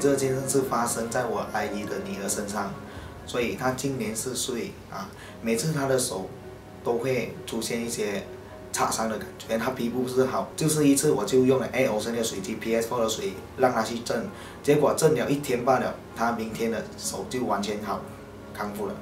这件事是发生在我阿姨的女儿身上，所以她今年4岁啊，每次她的手都会出现一些擦伤的感觉，她皮肤不是好，就是一次我就用了 A'Oceanic 的水机 PS4 的水让她去震，结果震了1天罢了，她明天的手就完全好康复了。